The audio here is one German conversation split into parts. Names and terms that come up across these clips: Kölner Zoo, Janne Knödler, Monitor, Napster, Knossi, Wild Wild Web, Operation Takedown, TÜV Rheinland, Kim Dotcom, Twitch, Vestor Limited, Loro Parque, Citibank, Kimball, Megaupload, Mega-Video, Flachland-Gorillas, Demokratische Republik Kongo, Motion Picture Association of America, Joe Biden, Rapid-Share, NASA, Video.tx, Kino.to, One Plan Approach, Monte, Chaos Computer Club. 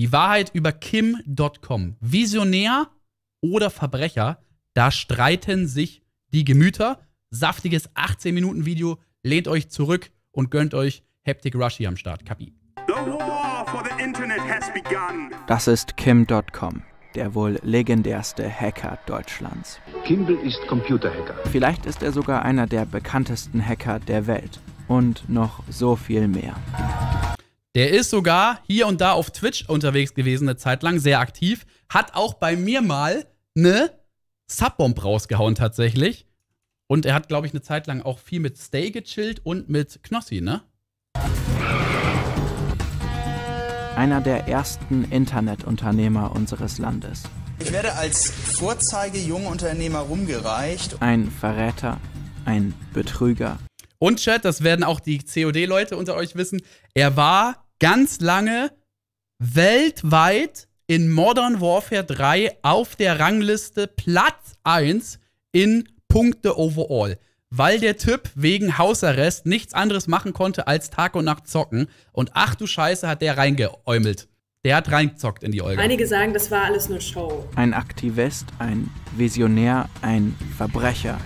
Die Wahrheit über Kim.com. Visionär oder Verbrecher? Da streiten sich die Gemüter. Saftiges 18-Minuten-Video. Lehnt euch zurück und gönnt euch Haptic Rush hier am Start. Kapi. Das ist Kim.com, der wohl legendärste Hacker Deutschlands. Kimball ist Computerhacker. Vielleicht ist er sogar einer der bekanntesten Hacker der Welt. Und noch so viel mehr. Der ist sogar hier und da auf Twitch unterwegs gewesen, eine Zeit lang, sehr aktiv. Hat auch bei mir mal eine Subbomb rausgehauen tatsächlich. Und er hat, glaube ich, eine Zeit lang auch viel mit Stay gechillt und mit Knossi, ne? Einer der ersten Internetunternehmer unseres Landes. Ich werde als Vorzeige-Jungunternehmer rumgereicht. Ein Verräter, ein Betrüger. Und Chat, das werden auch die COD-Leute unter euch wissen, er war ganz lange weltweit in Modern Warfare 3 auf der Rangliste Platz 1 in Punkte overall. Weil der Typ wegen Hausarrest nichts anderes machen konnte als Tag und Nacht zocken. Und ach du Scheiße, hat der reingeäumelt. Der hat reingezockt in die Olga. Einige sagen, das war alles nur Show. Ein Aktivist, ein Visionär, ein Verbrecher,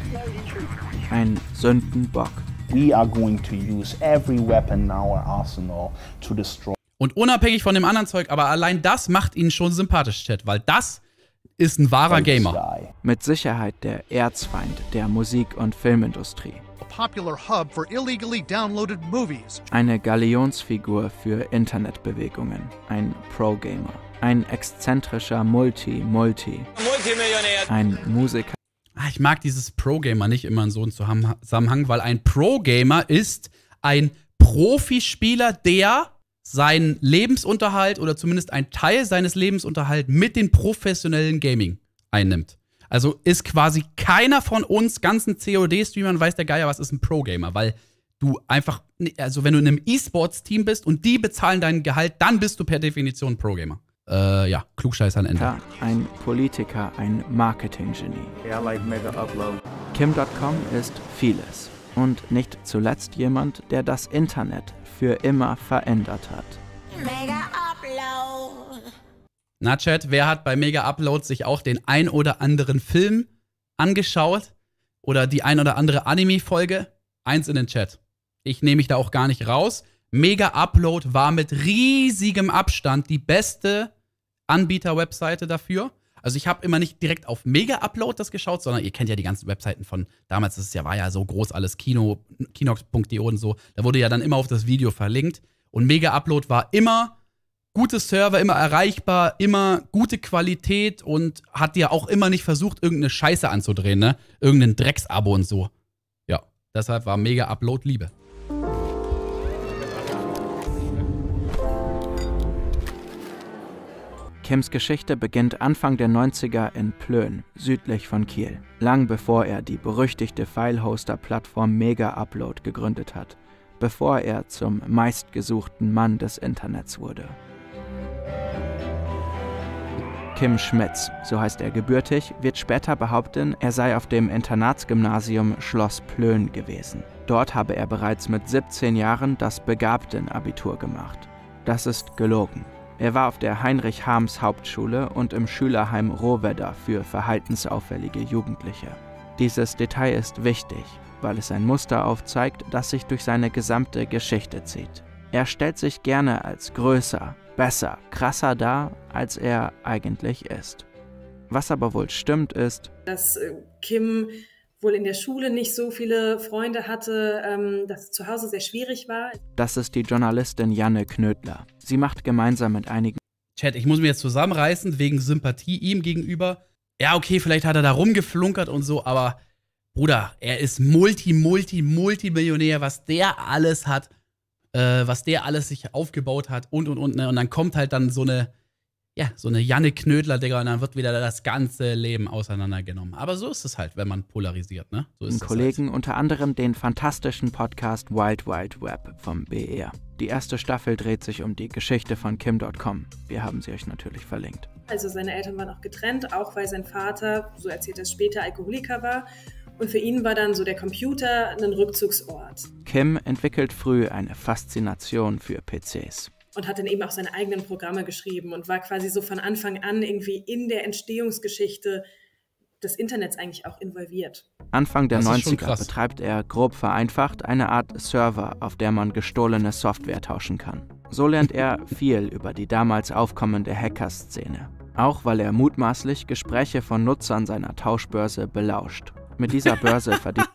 ein Sündenbock. We are going to use every weapon in our arsenal to destroy. Und unabhängig von dem anderen Zeug, aber allein das macht ihn schon sympathisch, Chat, weil das ist ein wahrer Gamer. Mit Sicherheit der Erzfeind der Musik- und Filmindustrie. Eine Galionsfigur für Internetbewegungen. Ein Pro-Gamer. Ein exzentrischer Multimillionär. Ein Musiker. Ich mag dieses Pro-Gamer nicht immer in so einem Zusammenhang, weil ein Pro-Gamer ist ein Profispieler, der seinen Lebensunterhalt oder zumindest einen Teil seines Lebensunterhalts mit dem professionellen Gaming einnimmt. Also ist quasi keiner von uns ganzen COD-Streamern weiß der Geier, was ist ein Pro-Gamer, weil du einfach, also wenn du in einem E-Sports-Team bist und die bezahlen dein Gehalt, dann bist du per Definition Pro-Gamer. Ja, Klugscheißer an Ende. Ein Politiker, ein Marketing-Genie. Yeah, I like Megaupload. Kim.com ist vieles. Und nicht zuletzt jemand, der das Internet für immer verändert hat. Mega-Upload. Na Chat, wer hat bei Mega-Upload sich auch den ein oder anderen Film angeschaut? Oder die ein oder andere Anime-Folge? Eins in den Chat. Ich nehme mich da auch gar nicht raus. Mega-Upload war mit riesigem Abstand die beste Anbieter-Webseite dafür. Also ich habe immer nicht direkt auf Mega-Upload das geschaut, sondern ihr kennt ja die ganzen Webseiten von damals, das war ja so groß alles, Kino, Kinox.de und so, da wurde ja dann immer auf das Video verlinkt. Und Mega-Upload war immer gute Server, immer erreichbar, immer gute Qualität und hat dir auch immer nicht versucht, irgendeine Scheiße anzudrehen, ne? Irgendein Drecksabo und so. Ja, deshalb war Mega-Upload Liebe. Kims Geschichte beginnt Anfang der 90er in Plön, südlich von Kiel, lang bevor er die berüchtigte File-Hoster-Plattform Mega-Upload gegründet hat, bevor er zum meistgesuchten Mann des Internets wurde. Kim Schmitz, so heißt er gebürtig, wird später behaupten, er sei auf dem Internatsgymnasium Schloss Plön gewesen. Dort habe er bereits mit 17 Jahren das Begabtenabitur gemacht. Das ist gelogen. Er war auf der Heinrich-Harms-Hauptschule und im Schülerheim Rohwedder für verhaltensauffällige Jugendliche. Dieses Detail ist wichtig, weil es ein Muster aufzeigt, das sich durch seine gesamte Geschichte zieht. Er stellt sich gerne als größer, besser, krasser dar, als er eigentlich ist. Was aber wohl stimmt ist, dass Kim wohl in der Schule nicht so viele Freunde hatte, dass es zu Hause sehr schwierig war. Das ist die Journalistin Janne Knödler. Sie macht gemeinsam mit einigen... Chat, ich muss mich jetzt zusammenreißen wegen Sympathie ihm gegenüber. Ja, okay, vielleicht hat er da rumgeflunkert und so, aber Bruder, er ist Multimillionär, was der alles hat, was der alles sich aufgebaut hat und, ne? Und dann kommt halt dann so eine... Ja, so eine Janne Knödler, Digga, und dann wird wieder das ganze Leben auseinandergenommen. Aber so ist es halt, wenn man polarisiert, ne? So ist es halt. Kollegen, unter anderem den fantastischen Podcast Wild Wild Web vom BR. Die erste Staffel dreht sich um die Geschichte von Kim.com. Wir haben sie euch natürlich verlinkt. Also seine Eltern waren auch getrennt, auch weil sein Vater, so erzählt er später, Alkoholiker war. Und für ihn war dann so der Computer ein Rückzugsort. Kim entwickelt früh eine Faszination für PCs. und hat dann eben auch seine eigenen Programme geschrieben und war quasi so von Anfang an irgendwie in der Entstehungsgeschichte des Internets eigentlich auch involviert. Anfang der 90er betreibt er, grob vereinfacht, eine Art Server, auf der man gestohlene Software tauschen kann. So lernt er viel über die damals aufkommende Hacker-Szene. Auch weil er mutmaßlich Gespräche von Nutzern seiner Tauschbörse belauscht. Mit dieser Börse verdient...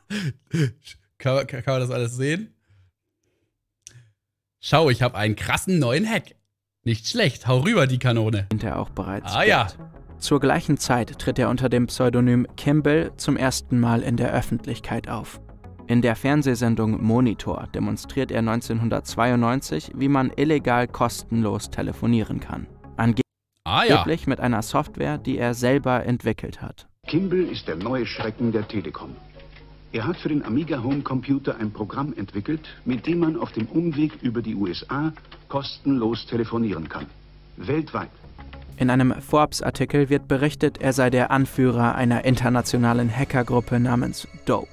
Kann man das alles sehen? Schau, ich habe einen krassen neuen Hack. Nicht schlecht, hau rüber die Kanone. ...verdient er auch bereits Geld. Ja. Zur gleichen Zeit tritt er unter dem Pseudonym Kimball zum ersten Mal in der Öffentlichkeit auf. In der Fernsehsendung Monitor demonstriert er 1992, wie man illegal kostenlos telefonieren kann. Angeblich mit einer Software, die er selber entwickelt hat. Kimball ist der neue Schrecken der Telekom. Er hat für den Amiga Home Computer ein Programm entwickelt, mit dem man auf dem Umweg über die USA kostenlos telefonieren kann. Weltweit. In einem Forbes-Artikel wird berichtet, er sei der Anführer einer internationalen Hackergruppe namens Dope.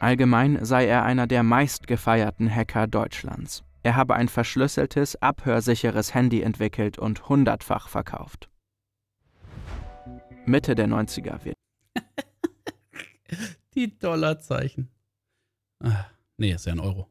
Allgemein sei er einer der meistgefeierten Hacker Deutschlands. Er habe ein verschlüsseltes, abhörsicheres Handy entwickelt und 100-fach verkauft. Mitte der 90er wird... Die Dollarzeichen. Ah, nee, ist ja ein Euro.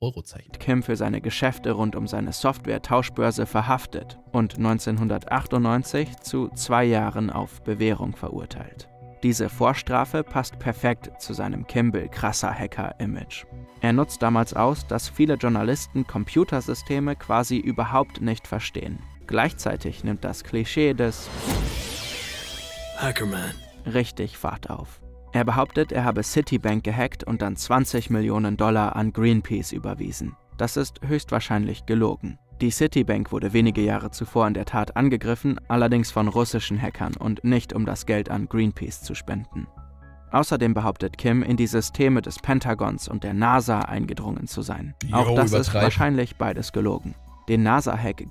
Eurozeichen. Kim für seine Geschäfte rund um seine Software-Tauschbörse verhaftet und 1998 zu 2 Jahren auf Bewährung verurteilt. Diese Vorstrafe passt perfekt zu seinem Kimball-krasser Hacker-Image. Er nutzt damals aus, dass viele Journalisten Computersysteme quasi überhaupt nicht verstehen. Gleichzeitig nimmt das Klischee des Hackerman richtig Fahrt auf. Er behauptet, er habe Citibank gehackt und dann 20 Millionen Dollar an Greenpeace überwiesen. Das ist höchstwahrscheinlich gelogen. Die Citibank wurde wenige Jahre zuvor in der Tat angegriffen, allerdings von russischen Hackern und nicht um das Geld an Greenpeace zu spenden. Außerdem behauptet Kim, in die Systeme des Pentagons und der NASA eingedrungen zu sein. Auch das ist wahrscheinlich beides gelogen. Den NASA-Hack...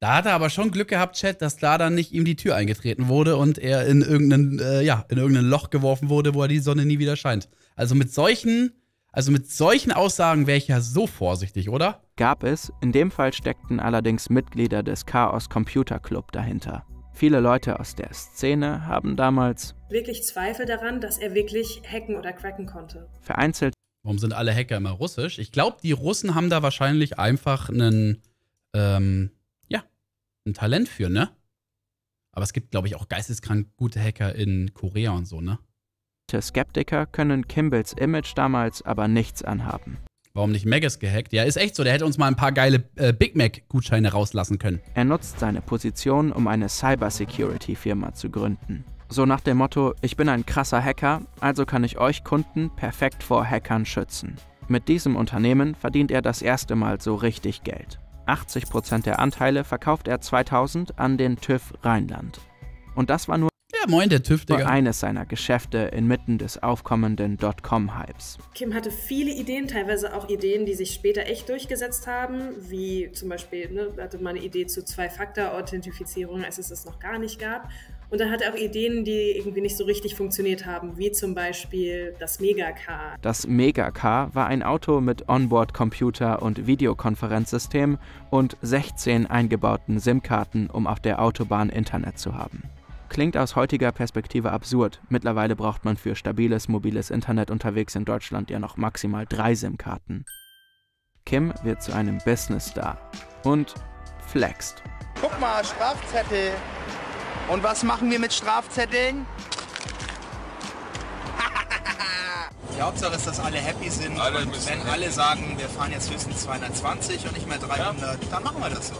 Da hat er aber schon Glück gehabt, Chat, dass da dann nicht ihm die Tür eingetreten wurde und er in irgendein Loch geworfen wurde, wo er die Sonne nie wieder scheint. Also mit solchen Aussagen wäre ich ja so vorsichtig, oder? Gab es, in dem Fall steckten allerdings Mitglieder des Chaos Computer Club dahinter. Viele Leute aus der Szene haben damals wirklich Zweifel daran, dass er wirklich hacken oder cracken konnte. Vereinzelt. Warum sind alle Hacker immer russisch? Ich glaube, die Russen haben da wahrscheinlich einfach einen ein Talent für, ne? Aber es gibt, glaube ich, auch geisteskrank gute Hacker in Korea und so, ne? Skeptiker können Kimballs Image damals aber nichts anhaben. Warum nicht Megas gehackt? Ja, ist echt so, der hätte uns mal ein paar geile Big Mac-Gutscheine rauslassen können. Er nutzt seine Position, um eine Cybersecurity-Firma zu gründen. So nach dem Motto, ich bin ein krasser Hacker, also kann ich euch Kunden perfekt vor Hackern schützen. Mit diesem Unternehmen verdient er das erste Mal so richtig Geld. 80% der Anteile verkauft er 2000 an den TÜV Rheinland. Und das war nur eines seiner Geschäfte inmitten des aufkommenden Dotcom-Hypes. Kim hatte viele Ideen, teilweise auch Ideen, die sich später echt durchgesetzt haben, wie zum Beispiel, ne, hatte man eine Idee zu 2-Faktor-Authentifizierung, als es das noch gar nicht gab. Und dann hat er auch Ideen, die irgendwie nicht so richtig funktioniert haben, wie zum Beispiel das Mega-Car. Das Mega-Car war ein Auto mit Onboard-Computer und Videokonferenzsystem und 16 eingebauten SIM-Karten, um auf der Autobahn Internet zu haben. Klingt aus heutiger Perspektive absurd. Mittlerweile braucht man für stabiles, mobiles Internet unterwegs in Deutschland ja noch maximal 3 SIM-Karten. Kim wird zu einem Business-Star und flext. Guck mal, Strafzettel. Und was machen wir mit Strafzetteln? Die Hauptsache ist, dass alle happy sind. Und wenn alle sagen, wir fahren jetzt höchstens 220 und nicht mehr 300, dann machen wir das so.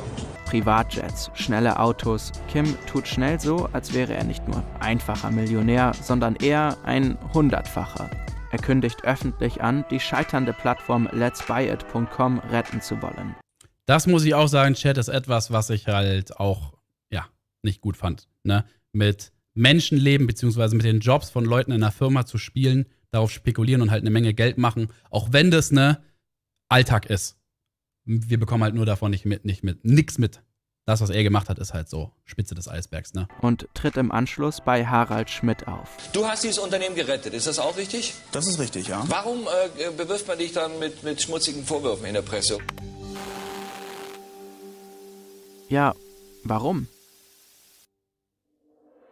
Privatjets, schnelle Autos. Kim tut schnell so, als wäre er nicht nur einfacher Millionär, sondern eher ein 100-facher. Er kündigt öffentlich an, die scheiternde Plattform letsbuyit.com retten zu wollen. Das muss ich auch sagen, Chat, ist etwas, was ich halt auch nicht gut fand. Ne? Mit Menschenleben bzw. mit den Jobs von Leuten in einer Firma zu spielen, darauf spekulieren und halt eine Menge Geld machen, auch wenn das ne Alltag ist. Wir bekommen halt nur davon nichts mit. Das, was er gemacht hat, ist halt so Spitze des Eisbergs, ne? Und tritt im Anschluss bei Harald Schmidt auf. Du hast dieses Unternehmen gerettet, ist das auch richtig? Das ist richtig, ja. Warum bewirft man dich dann mit schmutzigen Vorwürfen in der Presse? Ja, warum?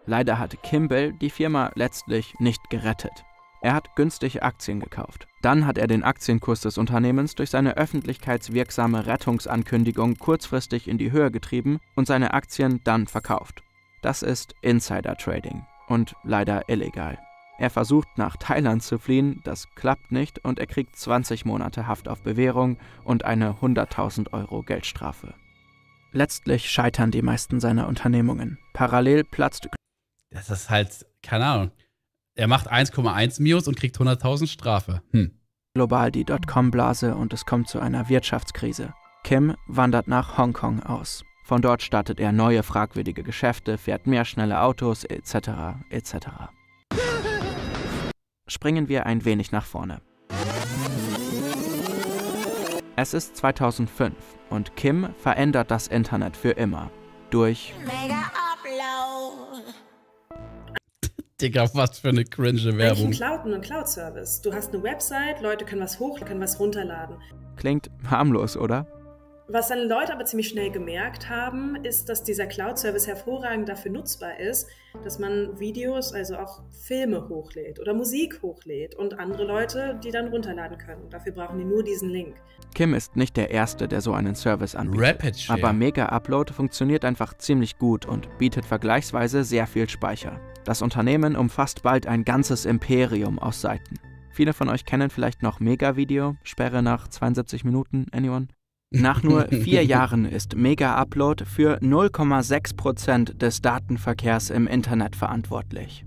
Leider hatte Kimball die Firma letztlich nicht gerettet. Er hat günstige Aktien gekauft. Dann hat er den Aktienkurs des Unternehmens durch seine öffentlichkeitswirksame Rettungsankündigung kurzfristig in die Höhe getrieben und seine Aktien dann verkauft. Das ist Insider-Trading und leider illegal. Er versucht, nach Thailand zu fliehen, das klappt nicht und er kriegt 20 Monate Haft auf Bewährung und eine 100.000 € Geldstrafe. Letztlich scheitern die meisten seiner Unternehmungen. Parallel platzt... Das ist halt, keine Ahnung. Er macht 1,1 Mios und kriegt 100.000 Strafe. Global die Dotcom-Blase und es kommt zu einer Wirtschaftskrise. Kim wandert nach Hongkong aus. Von dort startet er neue fragwürdige Geschäfte, fährt mehr schnelle Autos, etc. etc. Springen wir ein wenig nach vorne. Es ist 2005 und Kim verändert das Internet für immer. Durch... Megaupload. Digga, was für eine cringe Werbung. Ein Cloud-Service. Du hast eine Website, Leute können was hochladen, können was runterladen. Klingt harmlos, oder? Was dann Leute aber ziemlich schnell gemerkt haben, ist, dass dieser Cloud-Service hervorragend dafür nutzbar ist, dass man Videos, also auch Filme hochlädt oder Musik hochlädt und andere Leute, die dann runterladen können. Dafür brauchen die nur diesen Link. Kim ist nicht der Erste, der so einen Service anbietet. Rapid-Share. Aber Mega-Upload funktioniert einfach ziemlich gut und bietet vergleichsweise sehr viel Speicher. Das Unternehmen umfasst bald ein ganzes Imperium aus Seiten. Viele von euch kennen vielleicht noch Mega-Video, Sperre nach 72 Minuten, anyone? Nach nur 4 Jahren ist Mega-Upload für 0,6% des Datenverkehrs im Internet verantwortlich.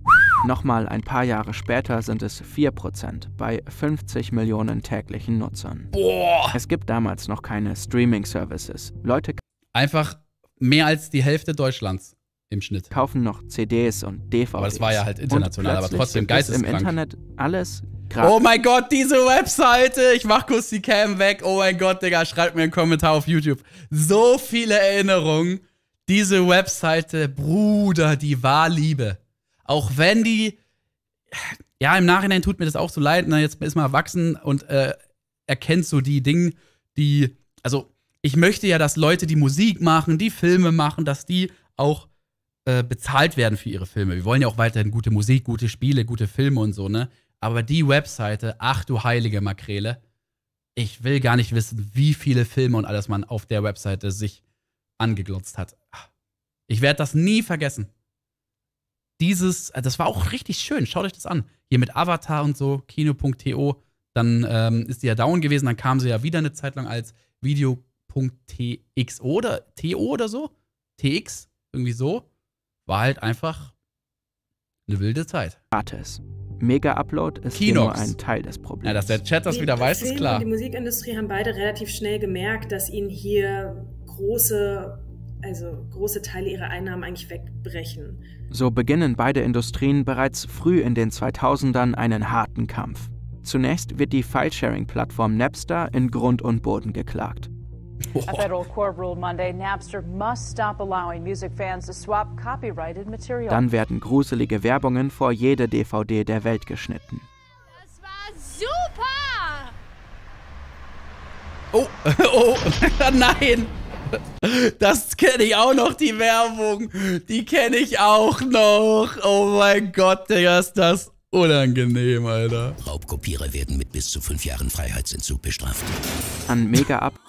Nochmal ein paar Jahre später sind es 4% bei 50 Millionen täglichen Nutzern. Boah. Es gibt damals noch keine Streaming-Services. Leute einfach mehr als die Hälfte Deutschlands im Schnitt kaufen noch CDs und DVDs. Aber das war ja halt international, aber trotzdem geisteskrank. Im Internet alles gratis. Oh mein Gott, diese Webseite! Ich mach kurz die Cam weg. Oh mein Gott, Digga, schreibt mir einen Kommentar auf YouTube. So viele Erinnerungen. Diese Webseite, Bruder, die war Liebe. Auch wenn die... Ja, im Nachhinein tut mir das auch so leid. Na, jetzt ist man erwachsen und erkennt so die Dinge, die... Also, ich möchte ja, dass Leute, die Musik machen, die Filme machen, dass die auch... bezahlt werden für ihre Filme. Wir wollen ja auch weiterhin gute Musik, gute Spiele, gute Filme und so, ne? Aber die Webseite, ach du heilige Makrele, ich will gar nicht wissen, wie viele Filme und alles man auf der Webseite sich angeglotzt hat. Ich werde das nie vergessen. Das war auch richtig schön, schaut euch das an. Hier mit Avatar und so, Kino.to, dann ist die ja down gewesen, dann kam sie ja wieder eine Zeit lang als Video.tx oder TO oder so, TX, irgendwie so. War halt einfach eine wilde Zeit. Gratis. Mega-Upload ist nur ein Teil des Problems. Ja, dass der Chat das wieder weiß, ist klar. Die Musikindustrie haben beide relativ schnell gemerkt, dass ihnen hier große Teile ihrer Einnahmen eigentlich wegbrechen. So beginnen beide Industrien bereits früh in den 2000ern einen harten Kampf. Zunächst wird die File-Sharing-Plattform Napster in Grund und Boden geklagt. A federal court ruled Monday, Napster must stop allowing music fans to swap copyrighted material. Dann werden gruselige Werbungen vor jede DVD der Welt geschnitten. Das war super! Oh, oh, nein! Das kenne ich auch noch, die Werbung. Die kenne ich auch noch. Oh mein Gott, Digga, ist das unangenehm, Alter. Raubkopierer werden mit bis zu 5 Jahren Freiheitsentzug bestraft. An Mega-Upload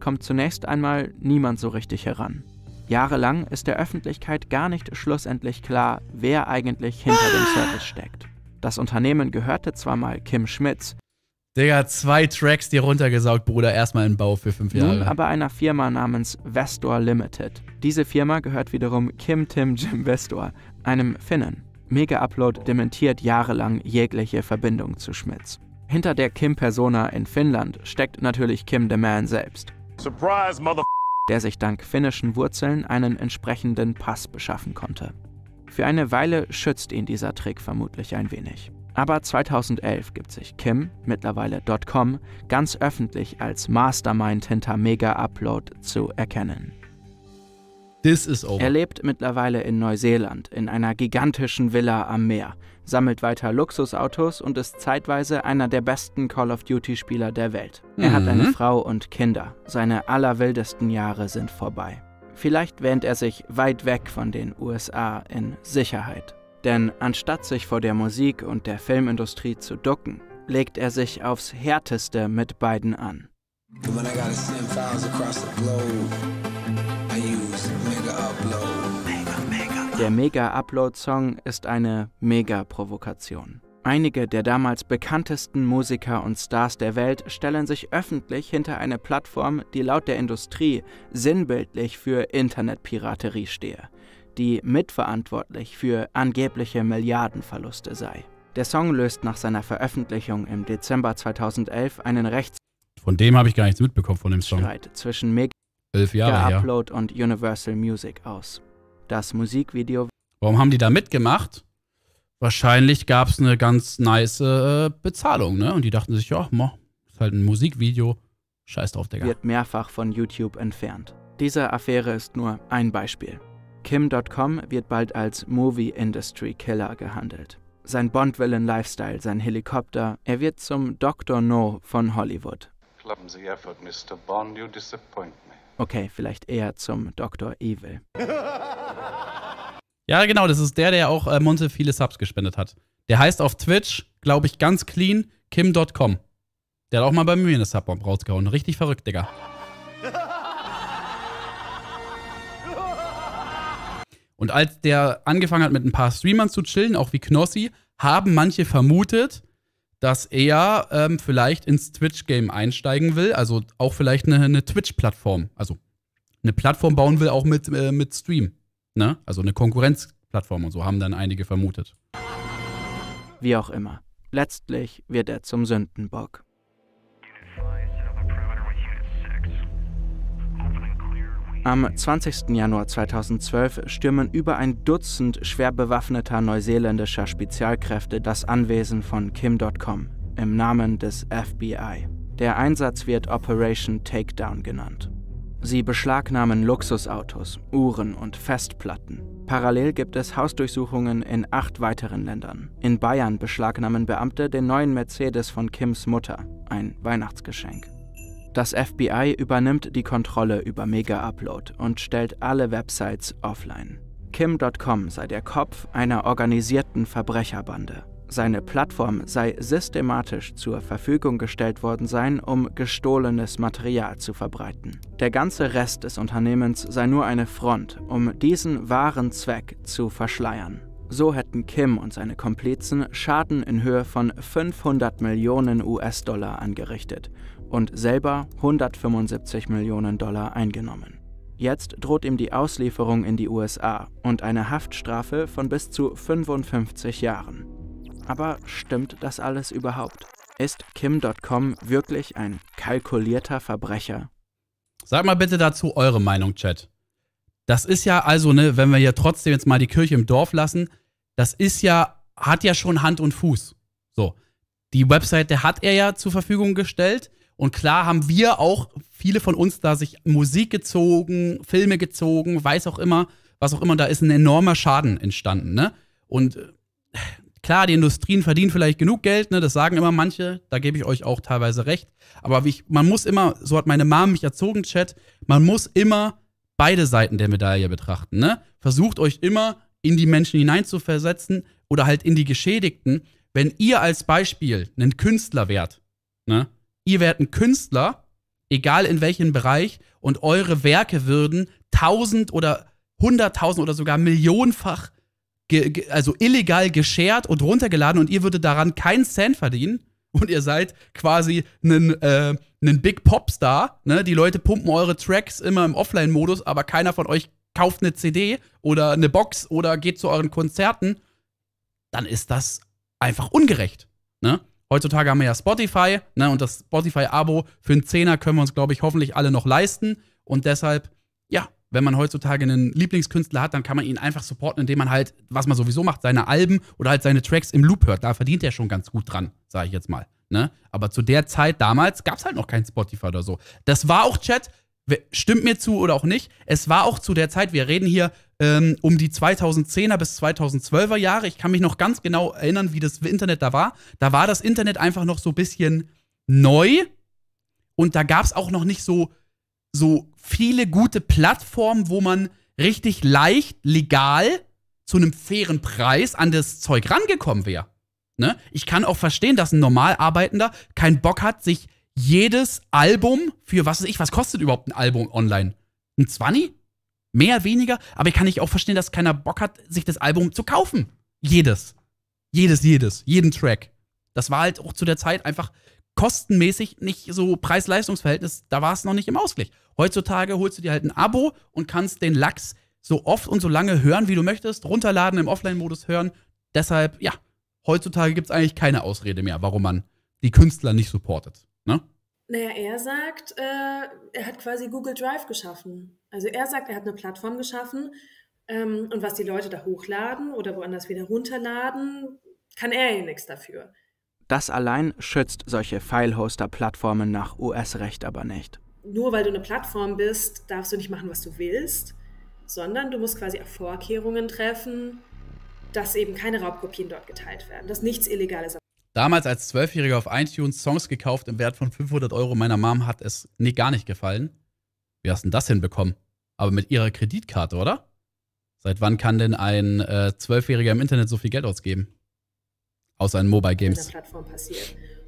kommt zunächst einmal niemand so richtig heran. Jahrelang ist der Öffentlichkeit gar nicht schlussendlich klar, wer eigentlich hinter dem Service steckt. Das Unternehmen gehörte zwar mal Kim Schmitz. Digga, 2 Tracks dir runtergesaugt, Bruder, erstmal in Bau für 5 Jahre. Nun aber einer Firma namens Vestor Limited. Diese Firma gehört wiederum Tim Jim Vestor, einem Finnen. Mega-Upload dementiert jahrelang jegliche Verbindung zu Schmitz. Hinter der Kim-Persona in Finnland steckt natürlich Kim the Man selbst, Surprise, der sich dank finnischen Wurzeln einen entsprechenden Pass beschaffen konnte. Für eine Weile schützt ihn dieser Trick vermutlich ein wenig. Aber 2011 gibt sich Kim, mittlerweile .com, ganz öffentlich als Mastermind hinter Mega-Upload zu erkennen. This is over. Er lebt mittlerweile in Neuseeland, in einer gigantischen Villa am Meer, sammelt weiter Luxusautos und ist zeitweise einer der besten Call-of-Duty-Spieler der Welt. Er hat eine Frau und Kinder. Seine allerwildesten Jahre sind vorbei. Vielleicht wähnt er sich weit weg von den USA in Sicherheit. Denn anstatt sich vor der Musik- und der Filmindustrie zu ducken, legt er sich aufs Härteste mit beiden an. Der Mega-Upload-Song ist eine Mega-Provokation. Einige der damals bekanntesten Musiker und Stars der Welt stellen sich öffentlich hinter eine Plattform, die laut der Industrie sinnbildlich für Internetpiraterie stehe, die mitverantwortlich für angebliche Milliardenverluste sei. Der Song löst nach seiner Veröffentlichung im Dezember 2011 einen Rechtsstreit von dem habe ich gar nichts mitbekommen, von dem Song. Zwischen Mega-Upload und Universal Music aus. Das Musikvideo. Warum haben die da mitgemacht? Wahrscheinlich gab es eine ganz nice Bezahlung, ne? Und die dachten sich, ja, mo, ist halt ein Musikvideo. Scheiß drauf, Digga. Wird mehrfach von YouTube entfernt. Diese Affäre ist nur ein Beispiel. Kim Dotcom wird bald als Movie Industry Killer gehandelt. Sein Bond-Villain-Lifestyle, sein Helikopter, er wird zum Dr. No von Hollywood. Klappen Sie Effort, Mr. Bond, you disappoint me. Okay, vielleicht eher zum Dr. Evil. Ja, genau, das ist der auch Monte viele Subs gespendet hat. Der heißt auf Twitch, glaube ich, ganz clean, Kim.com. Der hat auch mal bei mir eine Subbomb rausgehauen. Richtig verrückt, Digga. Und als der angefangen hat, mit ein paar Streamern zu chillen, auch wie Knossi, haben manche vermutet, dass er vielleicht ins Twitch-Game einsteigen will. Also auch vielleicht eine Twitch-Plattform. Also eine Plattform bauen will, auch mit Stream. Ne? Also eine Konkurrenzplattform und so haben dann einige vermutet. Wie auch immer. Letztlich wird er zum Sündenbock. Am 20. Januar 2012 stürmen über ein Dutzend schwer bewaffneter neuseeländischer Spezialkräfte das Anwesen von Kim.com im Namen des FBI. Der Einsatz wird Operation Takedown genannt. Sie beschlagnahmen Luxusautos, Uhren und Festplatten. Parallel gibt es Hausdurchsuchungen in 8 weiteren Ländern. In Bayern beschlagnahmen Beamte den neuen Mercedes von Kims Mutter, ein Weihnachtsgeschenk. Das FBI übernimmt die Kontrolle über Mega-Upload und stellt alle Websites offline. Kim.com sei der Kopf einer organisierten Verbrecherbande. Seine Plattform sei systematisch zur Verfügung gestellt worden sein, um gestohlenes Material zu verbreiten. Der ganze Rest des Unternehmens sei nur eine Front, um diesen wahren Zweck zu verschleiern. So hätten Kim und seine Komplizen Schaden in Höhe von 500 Millionen US-Dollar angerichtet und selber 175 Millionen Dollar eingenommen. Jetzt droht ihm die Auslieferung in die USA und eine Haftstrafe von bis zu 55 Jahren. Aber stimmt das alles überhaupt? Ist Kim.com wirklich ein kalkulierter Verbrecher? Sag mal bitte dazu eure Meinung, Chat. Das ist ja also, ne, wenn wir hier trotzdem jetzt mal die Kirche im Dorf lassen, das ist ja, hat ja schon Hand und Fuß. So, die Webseite hat er ja zur Verfügung gestellt. Und klar haben wir auch, viele von uns da sich Musik gezogen, Filme gezogen, weiß auch immer, was auch immer, da ist ein enormer Schaden entstanden, ne? Und klar, die Industrien verdienen vielleicht genug Geld, ne? Das sagen immer manche, da gebe ich euch auch teilweise recht. Aber man muss immer, so hat meine Mom mich erzogen, Chat, man muss immer beide Seiten der Medaille betrachten, ne? Versucht euch immer in die Menschen hineinzuversetzen oder halt in die Geschädigten. Wenn ihr als Beispiel einen Künstler wärt, ne? Ihr wärt ein Künstler, egal in welchem Bereich, und eure Werke würden 1000 oder 100.000 oder sogar millionenfach also illegal geshared und runtergeladen und ihr würdet daran keinen Cent verdienen und ihr seid quasi einen Big Popstar, ne? Die Leute pumpen eure Tracks immer im Offline-Modus, aber keiner von euch kauft eine CD oder eine Box oder geht zu euren Konzerten, dann ist das einfach ungerecht, ne? Heutzutage haben wir ja Spotify, ne, und das Spotify-Abo für einen Zehner können wir uns, glaube ich, hoffentlich alle noch leisten. Und deshalb, ja, wenn man heutzutage einen Lieblingskünstler hat, dann kann man ihn einfach supporten, indem man halt, was man sowieso macht, seine Alben oder halt seine Tracks im Loop hört. Da verdient er schon ganz gut dran, sage ich jetzt mal, ne? Aber zu der Zeit damals gab es halt noch kein Spotify oder so. Das war auch, Chat, Stimmt mir zu oder auch nicht. Es war auch zu der Zeit, wir reden hier um die 2010er bis 2012er Jahre. Ich kann mich noch ganz genau erinnern, wie das Internet da war. Da war das Internet einfach noch so ein bisschen neu. Und da gab es auch noch nicht so viele gute Plattformen, wo man richtig leicht, legal, zu einem fairen Preis an das Zeug rangekommen wäre. Ne? Ich kann auch verstehen, dass ein normal Arbeitender keinen Bock hat, sich jedes Album für, was weiß ich, was kostet überhaupt ein Album online? Ein 20? Mehr, weniger? Aber ich kann nicht auch verstehen, dass keiner Bock hat, sich das Album zu kaufen. Jeden Track. Das war halt auch zu der Zeit einfach kostenmäßig nicht so Preis-Leistungs-Verhältnis, da war es noch nicht im Ausgleich. Heutzutage holst du dir halt ein Abo und kannst den Lachs so oft und so lange hören, wie du möchtest, runterladen, im Offline-Modus hören. Deshalb, ja, heutzutage gibt es eigentlich keine Ausrede mehr, warum man die Künstler nicht supportet. Ne? Naja, er sagt, er hat quasi Google Drive geschaffen. Also er sagt, er hat eine Plattform geschaffen und was die Leute da hochladen oder woanders wieder runterladen, kann er ja nichts dafür. Das allein schützt solche File-Hoster-Plattformen nach US-Recht aber nicht. Nur weil du eine Plattform bist, darfst du nicht machen, was du willst, sondern du musst quasi Vorkehrungen treffen, dass eben keine Raubkopien dort geteilt werden, dass nichts Illegales. Damals als Zwölfjähriger auf iTunes Songs gekauft im Wert von 500 €. Meiner Mom hat es gar nicht gefallen. Wie hast du denn das hinbekommen? Aber mit ihrer Kreditkarte, oder? Seit wann kann denn ein Zwölfjähriger im Internet so viel Geld ausgeben? Außer in Mobile Games.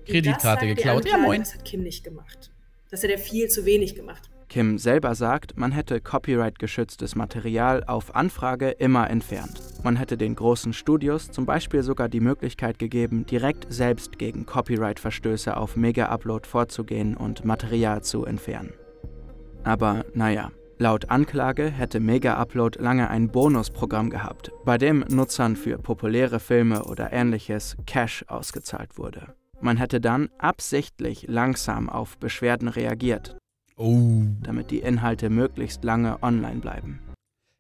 Kreditkarte geklaut. Ja, moin. Das hat Kim nicht gemacht. Das hat er viel zu wenig gemacht. Kim selber sagt, man hätte copyright-geschütztes Material auf Anfrage immer entfernt. Man hätte den großen Studios zum Beispiel sogar die Möglichkeit gegeben, direkt selbst gegen Copyright-Verstöße auf Megaupload vorzugehen und Material zu entfernen. Aber naja. Laut Anklage hätte Megaupload lange ein Bonusprogramm gehabt, bei dem Nutzern für populäre Filme oder ähnliches Cash ausgezahlt wurde. Man hätte dann absichtlich langsam auf Beschwerden reagiert, damit die Inhalte möglichst lange online bleiben.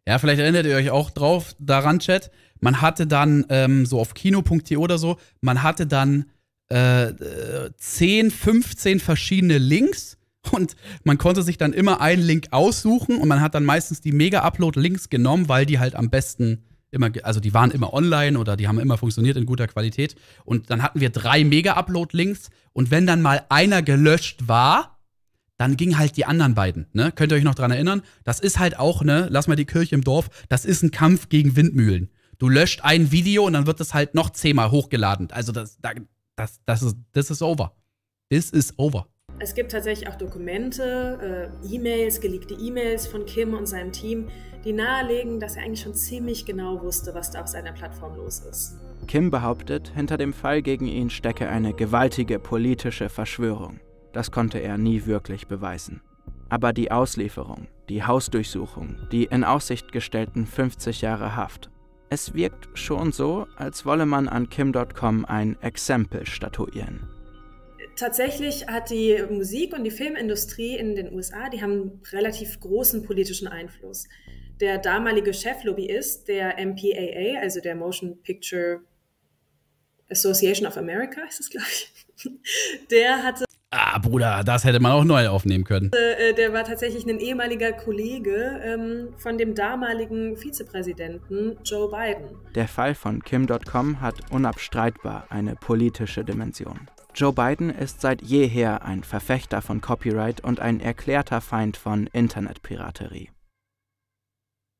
Ja, vielleicht erinnert ihr euch auch daran, Chat. Man hatte dann, so auf Kino.to oder so, man hatte dann 10, 15 verschiedene Links. Und man konnte sich dann immer einen Link aussuchen und man hat dann meistens die Mega-Upload-Links genommen, weil die halt am besten immer, also die waren immer online oder die haben immer funktioniert in guter Qualität. Und dann hatten wir 3 Mega-Upload-Links und wenn dann mal einer gelöscht war, dann gingen halt die anderen beiden. Ne? Könnt ihr euch noch dran erinnern? Das ist halt auch, ne, lass mal die Kirche im Dorf, das ist ein Kampf gegen Windmühlen. Du löscht ein Video und dann wird es halt noch 10-mal hochgeladen. Also das ist over. This is over. Es gibt tatsächlich auch Dokumente, E-Mails, geleakte E-Mails von Kim und seinem Team, die nahelegen, dass er eigentlich schon ziemlich genau wusste, was da auf seiner Plattform los ist. Kim behauptet, hinter dem Fall gegen ihn stecke eine gewaltige politische Verschwörung. Das konnte er nie wirklich beweisen. Aber die Auslieferung, die Hausdurchsuchung, die in Aussicht gestellten 50 Jahre Haft. Es wirkt schon so, als wolle man an Kim.com ein Exempel statuieren. Tatsächlich hat die Musik- und die Filmindustrie in den USA, die haben relativ großen politischen Einfluss. Der damalige Cheflobbyist der MPAA, also der Motion Picture Association of America, ist es, glaube ich, der hatte... Ah, Bruder, das hätte man auch neu aufnehmen können. Der war tatsächlich ein ehemaliger Kollege von dem damaligen Vizepräsidenten Joe Biden. Der Fall von Kim.com hat unabstreitbar eine politische Dimension. Joe Biden ist seit jeher ein Verfechter von Copyright und ein erklärter Feind von Internetpiraterie.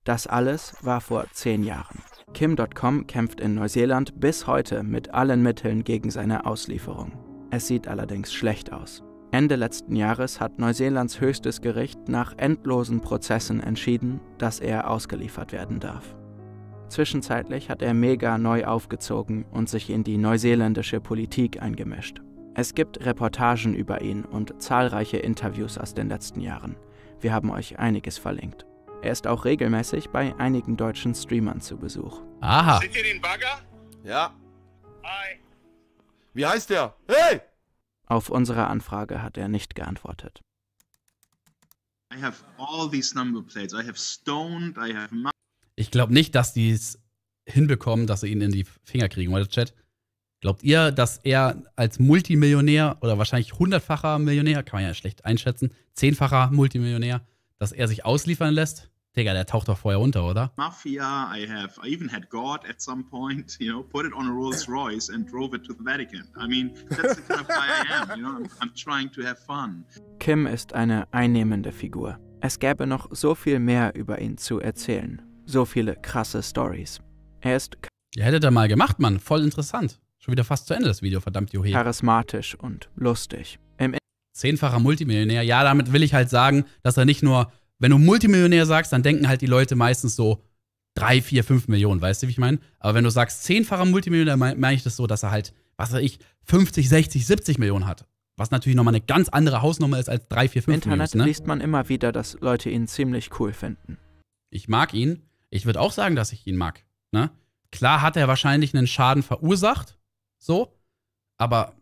Das alles war vor 10 Jahren. Kim.com kämpft in Neuseeland bis heute mit allen Mitteln gegen seine Auslieferung. Es sieht allerdings schlecht aus. Ende letzten Jahres hat Neuseelands höchstes Gericht nach endlosen Prozessen entschieden, dass er ausgeliefert werden darf. Zwischenzeitlich hat er Mega neu aufgezogen und sich in die neuseeländische Politik eingemischt. Es gibt Reportagen über ihn und zahlreiche Interviews aus den letzten Jahren. Wir haben euch einiges verlinkt. Er ist auch regelmäßig bei einigen deutschen Streamern zu Besuch. Aha. Seht ihr den Bagger? Ja. Hi. Wie heißt der? Hey! Auf unsere Anfrage hat er nicht geantwortet. I have all these number plates. I have stoned, I have... Ich glaube nicht, dass die es hinbekommen, dass sie ihn in die Finger kriegen, oder Chat? Glaubt ihr, dass er als Multimillionär oder wahrscheinlich 100-facher Millionär, kann man ja schlecht einschätzen, 10-facher Multimillionär, dass er sich ausliefern lässt? Digga, der taucht doch vorher unter, oder? Mafia, I even had God at some point, you know, put it on a Rolls Royce and drove it to the Vatican. I mean, that's the kind of guy I am, you know, I'm trying to have fun. Kim ist eine einnehmende Figur. Es gäbe noch so viel mehr über ihn zu erzählen. So viele krasse Stories. Er ist... Ja, hättet ihr mal gemacht, Mann. Voll interessant. Schon wieder fast zu Ende das Video, verdammt Johe. Charismatisch und lustig. 10-facher Multimillionär. Ja, damit will ich halt sagen, dass er nicht nur... Wenn du Multimillionär sagst, dann denken halt die Leute meistens so 3, 4, 5 Millionen, weißt du, wie ich meine? Aber wenn du sagst 10-facher Multimillionär, meine ich das so, dass er halt, was weiß ich, 50, 60, 70 Millionen hat. Was natürlich nochmal eine ganz andere Hausnummer ist als 3, 4, 5 Millionen. Im Internet liest man immer wieder, dass Leute ihn ziemlich cool finden. Ich mag ihn. Ich würde auch sagen, dass ich ihn mag. Ne? Klar hat er wahrscheinlich einen Schaden verursacht, so, aber...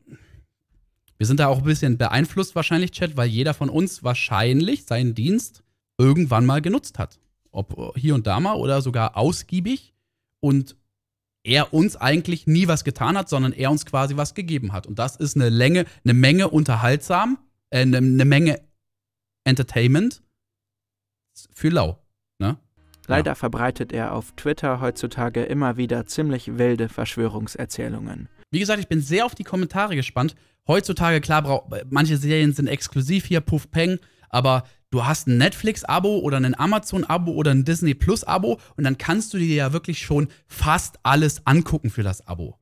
Wir sind da auch ein bisschen beeinflusst wahrscheinlich, Chat, weil jeder von uns wahrscheinlich seinen Dienst irgendwann mal genutzt hat. Ob hier und da mal oder sogar ausgiebig. Und er uns eigentlich nie was getan hat, sondern er uns quasi was gegeben hat. Und das ist eine Menge unterhaltsam, eine Menge Entertainment für lau. Ne? Leider ja. Verbreitet er auf Twitter heutzutage immer wieder ziemlich wilde Verschwörungserzählungen. Wie gesagt, ich bin sehr auf die Kommentare gespannt. Heutzutage, klar, manche Serien sind exklusiv hier, Puff Peng, aber du hast ein Netflix-Abo oder ein Amazon-Abo oder ein Disney-Plus-Abo und dann kannst du dir ja wirklich schon fast alles angucken für das Abo.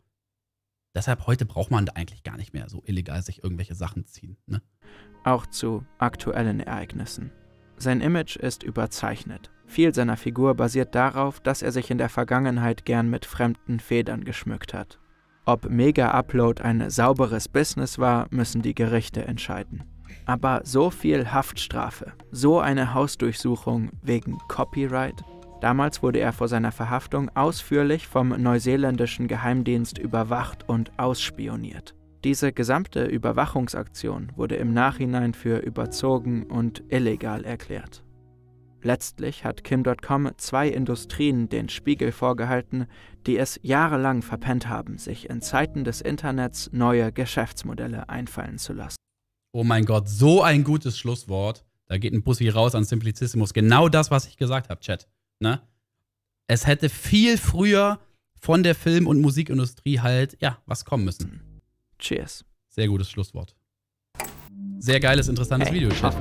Deshalb heute braucht man eigentlich gar nicht mehr so illegal sich irgendwelche Sachen ziehen. Ne? Auch zu aktuellen Ereignissen. Sein Image ist überzeichnet. Viel seiner Figur basiert darauf, dass er sich in der Vergangenheit gern mit fremden Federn geschmückt hat. Ob Megaupload ein sauberes Business war, müssen die Gerichte entscheiden. Aber so viel Haftstrafe, so eine Hausdurchsuchung wegen Copyright? Damals wurde er vor seiner Verhaftung ausführlich vom neuseeländischen Geheimdienst überwacht und ausspioniert. Diese gesamte Überwachungsaktion wurde im Nachhinein für überzogen und illegal erklärt. Letztlich hat Kim.com 2 Industrien den Spiegel vorgehalten, die es jahrelang verpennt haben, sich in Zeiten des Internets neue Geschäftsmodelle einfallen zu lassen. Oh mein Gott, so ein gutes Schlusswort. Da geht ein Bussi raus an Simplicissimus. Genau das, was ich gesagt habe, Chat. Ne? Es hätte viel früher von der Film- und Musikindustrie halt, ja, was kommen müssen. Cheers. Sehr gutes Schlusswort. Sehr geiles, interessantes Video, Chat.